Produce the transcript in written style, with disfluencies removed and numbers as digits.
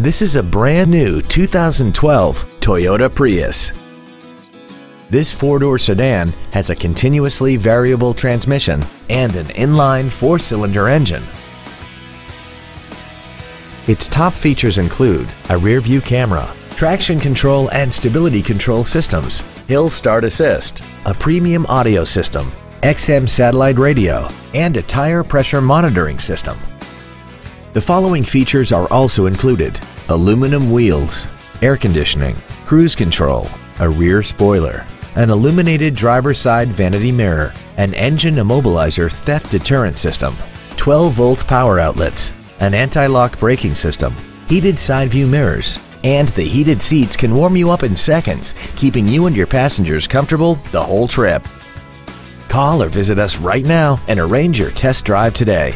This is a brand new 2012 Toyota Prius. This four-door sedan has a continuously variable transmission and an inline four-cylinder engine. Its top features include a rear-view camera, traction control and stability control systems, hill start assist, a premium audio system, XM satellite radio, and a tire pressure monitoring system. The following features are also included: aluminum wheels, air conditioning, cruise control, a rear spoiler, an illuminated driver's side vanity mirror, an engine immobilizer theft deterrent system, 12-volt power outlets, an anti-lock braking system, heated side view mirrors, and the heated seats can warm you up in seconds, keeping you and your passengers comfortable the whole trip. Call or visit us right now and arrange your test drive today.